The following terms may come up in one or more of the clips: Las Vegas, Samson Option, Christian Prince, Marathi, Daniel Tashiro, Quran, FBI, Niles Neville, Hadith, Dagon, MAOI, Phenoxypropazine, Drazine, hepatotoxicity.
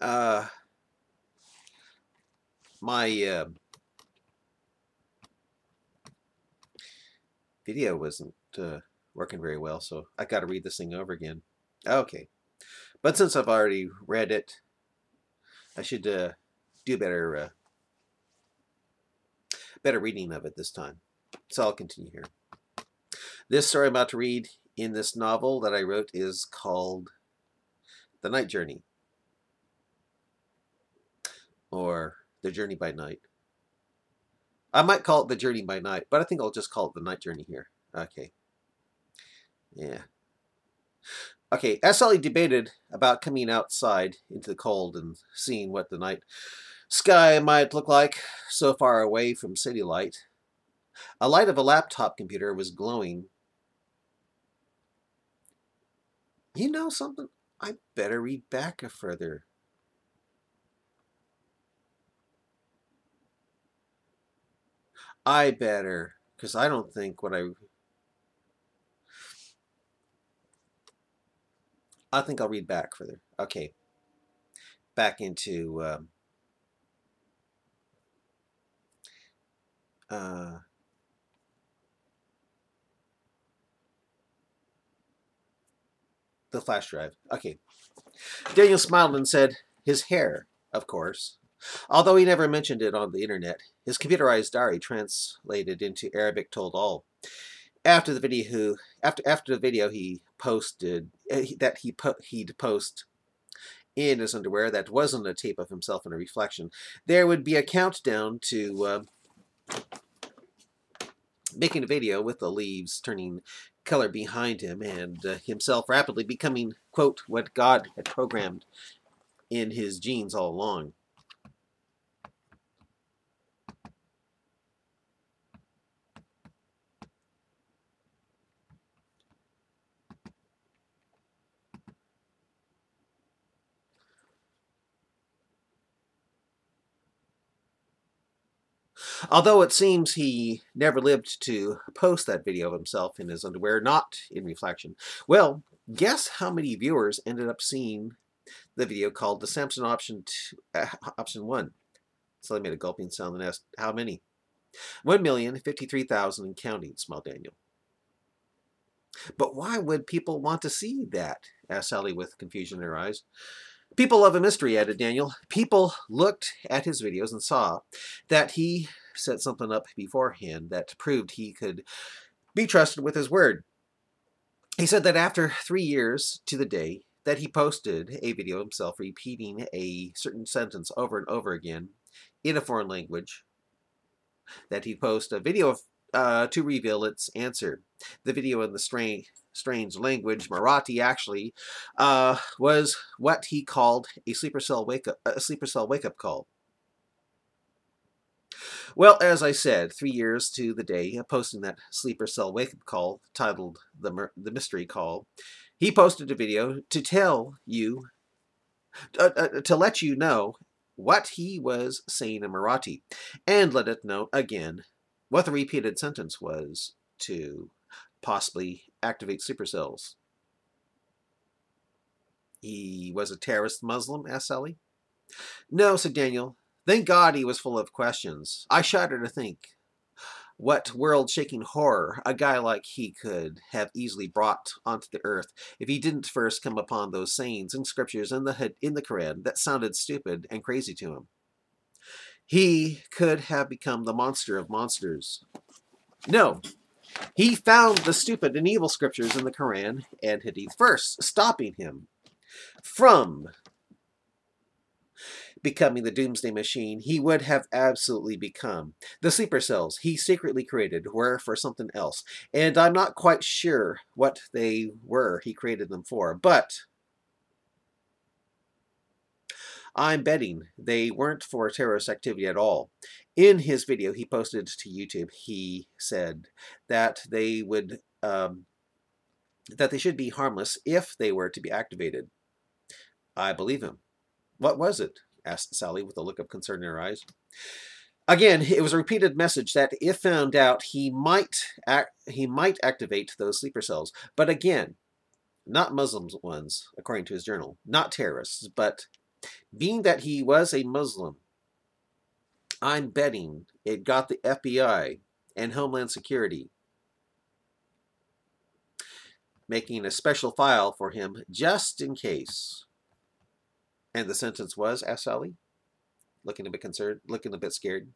My video wasn't working very well, so I got to read this thing over again. Okay, but since I've already read it, I should do better. Better reading of it this time. So I'll continue here. This story I'm about to read in this novel that I wrote is called The Night Journey, or The Journey by Night. I might call it The Journey by Night, but I think I'll just call it The Night Journey here. Okay. Yeah. Okay, as Sally debated about coming outside into the cold and seeing what the night sky might look like so far away from city light, a light of a laptop computer was glowing. You know something? I better read back a further. I better, because I don't think what I think I'll read back further. Okay. Back into the flash drive. Okay. Daniel smiled and said, his hair, of course. Although he never mentioned it on the internet, his computerized diary translated into Arabic told all. After the video, he posted that he'd post in his underwear that wasn't a tape of himself in a reflection. There would be a countdown to making a video with the leaves turning color behind him and himself rapidly becoming, quote, what God had programmed in his genes all along. Although it seems he never lived to post that video of himself in his underwear, not in reflection. Well, guess how many viewers ended up seeing the video called The Samson Option, Option 1. So I made a gulping sound and asked, how many? 1,053,000 and counting, smiled Daniel. But why would people want to see that? Asked Sally with confusion in her eyes. People love a mystery, added Daniel. People looked at his videos and saw that he set something up beforehand that proved he could be trusted with his word. He said that after 3 years to the day that he posted a video of himself repeating a certain sentence over and over again in a foreign language, that he'd post a video of, to reveal its answer. The video in the strange language, Marathi actually, was what he called a sleeper cell wake-up call. Well, as I said, 3 years to the day of posting that sleeper cell wake-up call, titled the Mystery Call, he posted a video to tell you, to let you know what he was saying in Marathi, and let it know again what the repeated sentence was to possibly activate supercells. He was a terrorist Muslim, asked Sally. No, said Daniel. Thank God he was full of questions. I shudder to think what world-shaking horror a guy like he could have easily brought onto the earth if he didn't first come upon those sayings and scriptures in the Quran that sounded stupid and crazy to him. He could have become the monster of monsters. No. He found the stupid and evil scriptures in the Quran and Hadith first, stopping him from becoming the doomsday machine he would have absolutely become. The sleeper cells he secretly created were for something else, and I'm not quite sure what they were he created them for, but I'm betting they weren't for terrorist activity at all. In his video he posted to YouTube, he said that they would, that they should be harmless if they were to be activated. I believe him. What was it? Asked Sally with a look of concern in her eyes. Again, it was a repeated message that if found out, he might activate those sleeper cells. But again, not Muslim ones, according to his journal. Not terrorists, but Being that he was a Muslim, I'm betting it got the FBI and Homeland Security making a special file for him just in case. And the sentence was, asked Sally, looking a bit concerned, looking a bit scared.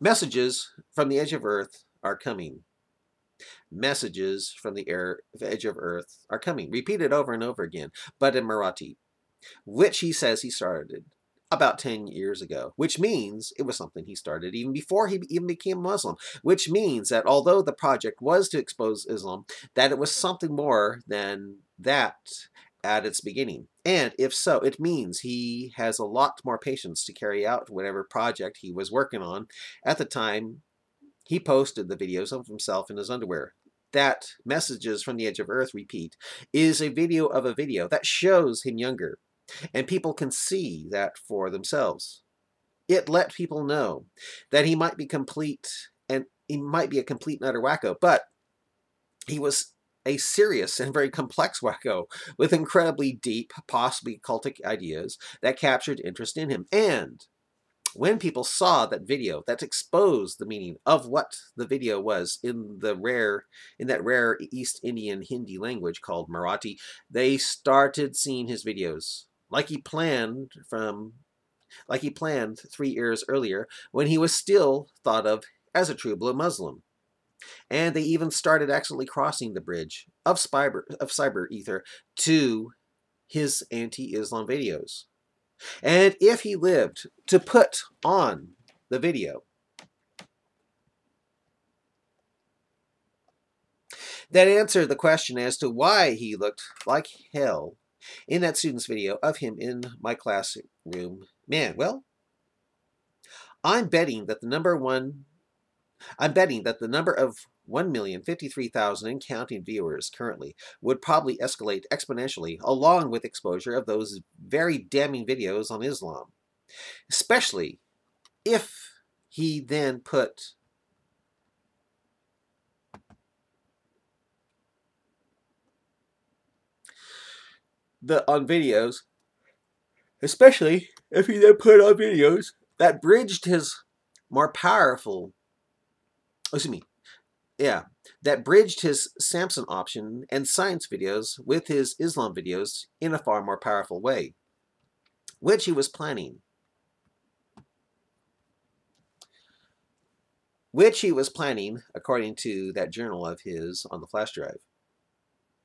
Messages from the edge of Earth are coming. Messages from the edge of Earth are coming. Repeated over and over again, but in Marathi, which he says he started about 10 years ago, which means it was something he started even before he even became Muslim, which means that although the project was to expose Islam, that it was something more than that at its beginning. And if so, it means he has a lot more patience to carry out whatever project he was working on at the time he posted the videos of himself in his underwear. That Messages from the Edge of Earth, repeat, is a video of a video that shows him younger. And people can see that for themselves. It let people know that he might be complete, and he might be a complete and utter wacko, but he was a serious and very complex wacko with incredibly deep, possibly cultic ideas that captured interest in him. And when people saw that video, that exposed the meaning of what the video was in the rare, in that rare East Indian Hindi language called Marathi, they started seeing his videos. Like he planned 3 years earlier, when he was still thought of as a true blue Muslim. And they even started accidentally crossing the bridge of cyber ether to his anti-Islam videos. And if he lived to put on the video, that answered the question as to why he looked like hell in that student's video of him in my classroom. Man, well, I'm betting that the number of 1,053,000 and counting viewers currently would probably escalate exponentially along with exposure of those very damning videos on Islam, especially if he then put on videos that bridged his more powerful, that bridged his Samson option and science videos with his Islam videos in a far more powerful way, which he was planning. Which he was planning, according to that journal of his on the flash drive.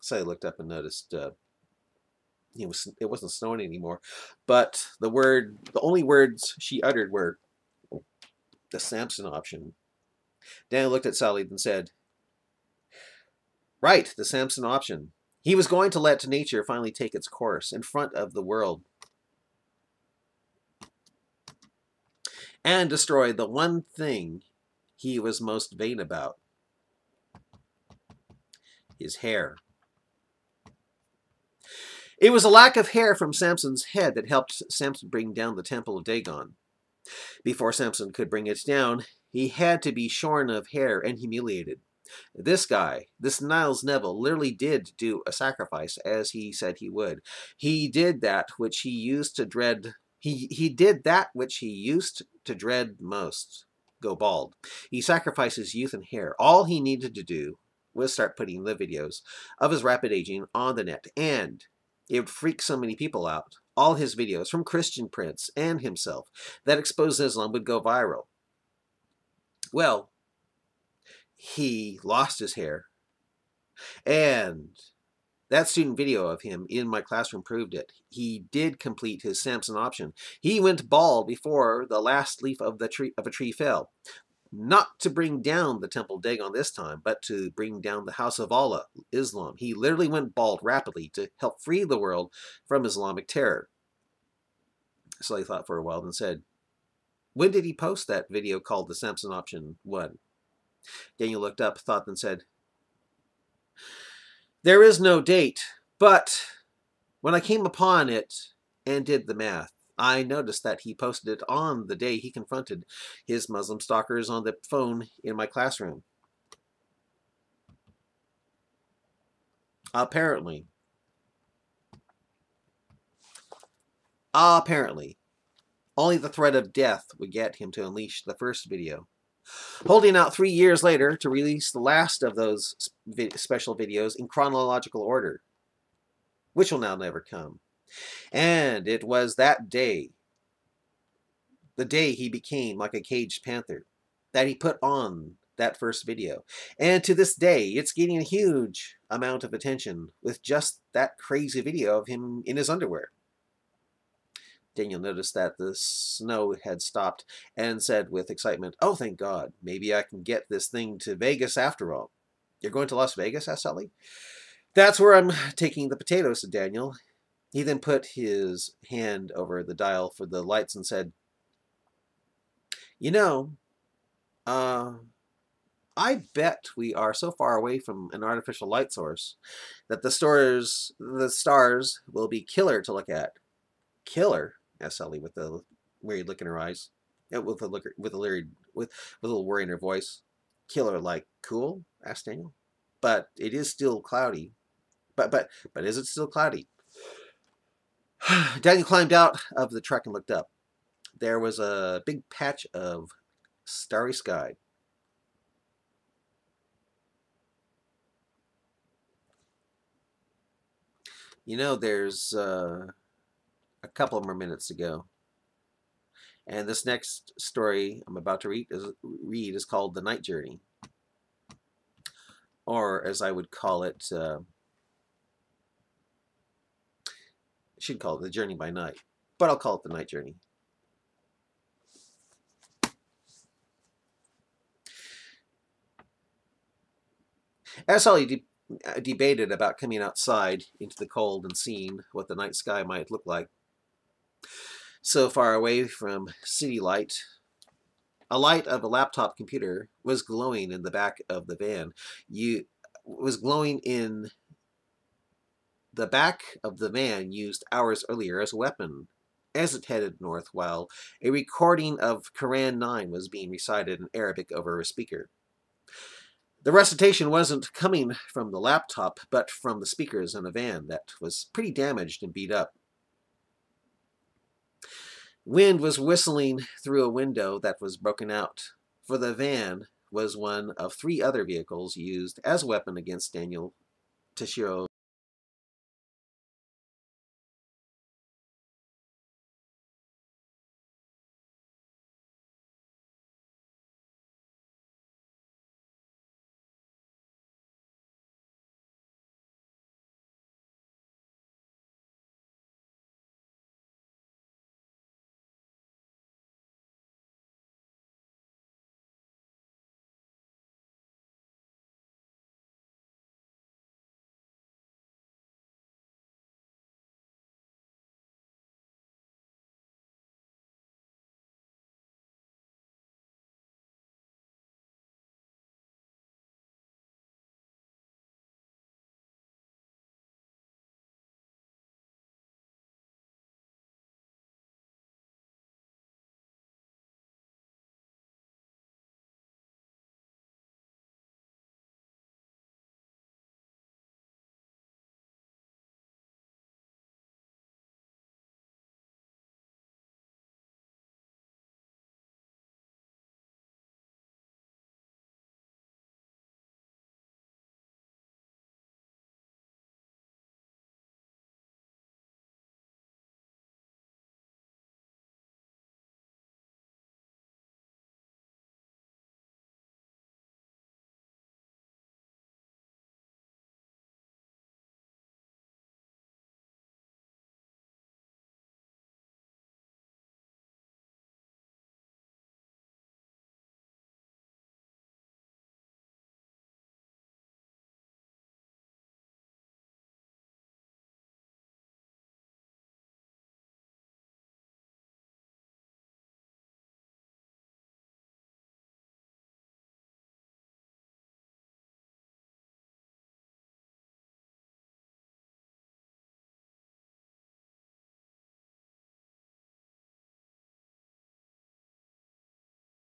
So I looked up and noticed it wasn't snowing anymore, but the only words she uttered were the Samson option. Daniel looked at Sally and said, "Right, the Samson option. He was going to let nature finally take its course in front of the world and destroy the one thing he was most vain about, his hair." It was a lack of hair from Samson's head that helped Samson bring down the Temple of Dagon. Before Samson could bring it down, he had to be shorn of hair and humiliated. This guy, this Niles Neville, literally did do a sacrifice as he said he would. He did that which he used to dread. He did that which he used to dread most. Go bald. He sacrificed his youth and hair. All he needed to do was start putting the videos of his rapid aging on the net, and it would freak so many people out. All his videos from Christian Prince and himself that exposed Islam would go viral. Well, he lost his hair, and that student video of him in my classroom proved it. He did complete his Samson option. He went bald before the last leaf of a tree fell, not to bring down the Temple Dagon this time, but to bring down the House of Allah, Islam. He literally went bald rapidly to help free the world from Islamic terror. So he thought for a while and said, "When did he post that video called the Samson Option 1? Daniel looked up, thought, and said, "There is no date, but when I came upon it and did the math, I noticed that he posted it on the day he confronted his Muslim stalkers on the phone in my classroom." Apparently, Apparently. Only the threat of death would get him to unleash the first video. Holding out 3 years later to release the last of those special videos in chronological order, which will now never come. And it was that day, the day he became like a caged panther, that he put on that first video. And to this day, it's getting a huge amount of attention with just that crazy video of him in his underwear. Daniel noticed that the snow had stopped and said with excitement, "Oh, thank God, maybe I can get this thing to Vegas after all." "You're going to Las Vegas?" asked Sally. "That's where I'm taking the potatoes," said Daniel. He then put his hand over the dial for the lights and said, "You know, I bet we are so far away from an artificial light source that the stars will be killer to look at." "Killer?" asked Sally with a weird look in her eyes, with a little worry in her voice. "Killer like cool?" asked Daniel. "But it is still cloudy. But is it still cloudy?" Daniel climbed out of the truck and looked up. There was a big patch of starry sky. "You know, there's a couple more minutes to go. And this next story I'm about to read is called The Night Journey. Or, as I would call it, I should call it The Journey by Night, but I'll call it The Night Journey. As Sally debated about coming outside into the cold and seeing what the night sky might look like, so far away from city light, a light of a laptop computer was glowing in the back of the van. The back of the van used hours earlier as a weapon as it headed north while a recording of Quran 9 was being recited in Arabic over a speaker. The recitation wasn't coming from the laptop, but from the speakers in a van that was pretty damaged and beat up. Wind was whistling through a window that was broken out, for the van was one of 3 other vehicles used as a weapon against Daniel Tashiro.